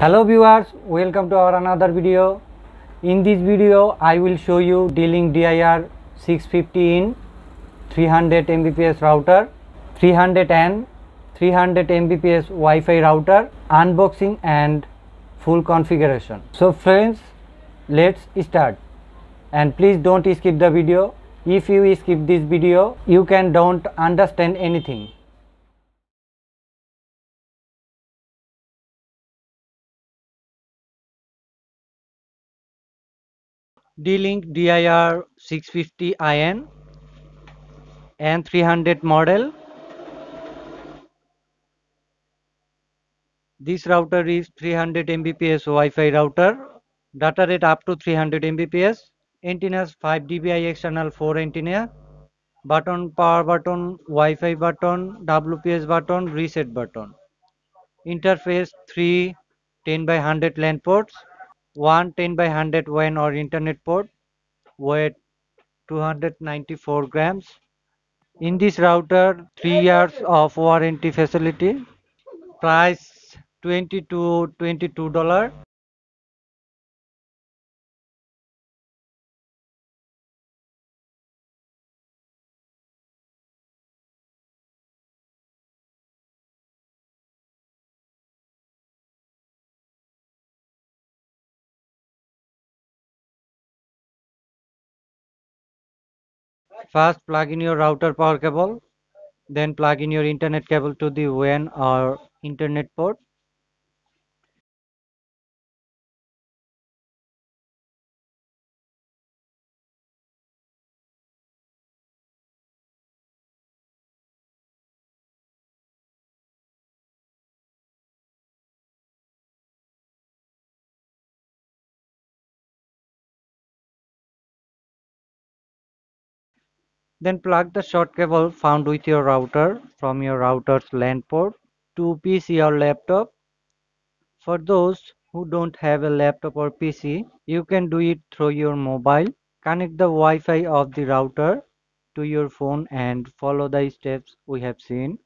Hello viewers, welcome to our another video. In this video I will show you D-Link DIR-650IN 300 Mbps router, 300 and 300 Mbps Wi-Fi router unboxing and full configuration. So friends, let's start, and please don't skip the video. If you skip this video you can don't understand anything. D-Link DIR-650IN N300 model. This router is 300 Mbps Wi-Fi router, data rate up to 300 Mbps, antennas 5 dBi external 4 antenna, button power button, Wi-Fi button, WPS button, reset button, interface 3 10 by 100 LAN ports, 1 10 by 100 WAN or internet port, weight 294 grams. In this router 3 years of warranty facility, price $22. First plug in your router power cable, then plug in your internet cable to the WAN or internet port. Then plug the short cable found with your router from your router's LAN port to PC or laptop. For those who don't have a laptop or PC, you can do it through your mobile. Connect the Wi-Fi of the router to your phone and follow the steps we have seen.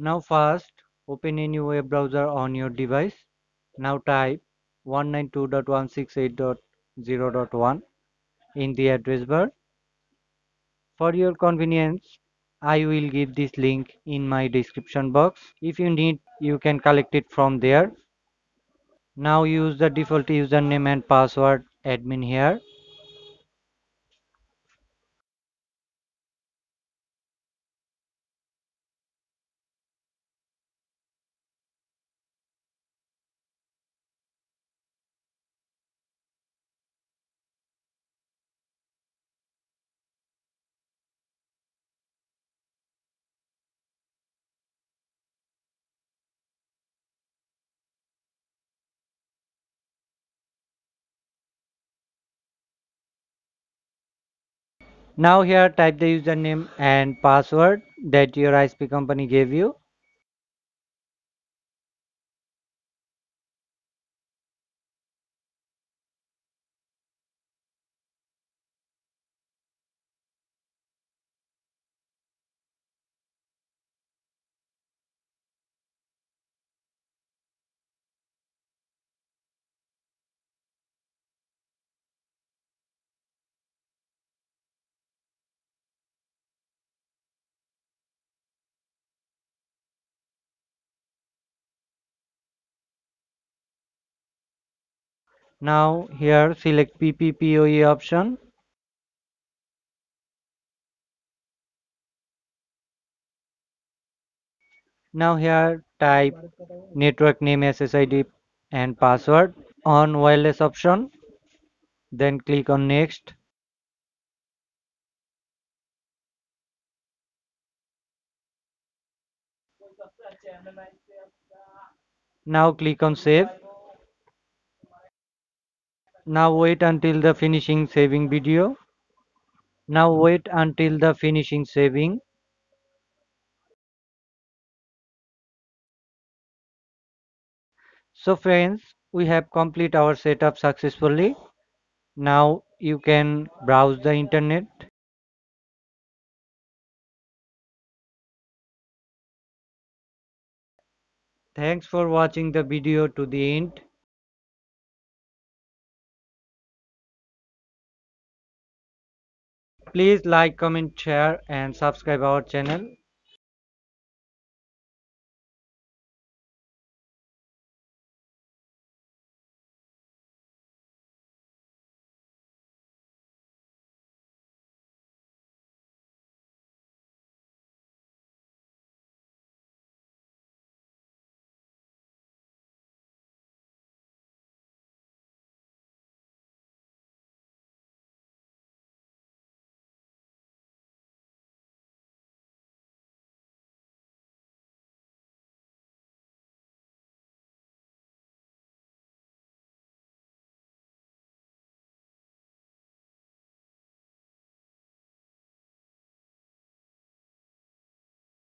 Now first, open any web browser on your device. Now type 192.168.0.1 in the address bar. For your convenience, I will give this link in my description box. If you need, you can collect it from there. Now use the default username and password admin here. Now here type the username and password that your ISP company gave you. Now here select PPPoE option. Now here type network name, SSID and password on wireless option. Then click on next. Now click on save. Now wait until the finishing saving video. Now wait until the finishing saving. So friends, we have completed our setup successfully. Now you can browse the internet. Thanks for watching the video to the end. Please like, comment, share and subscribe our channel.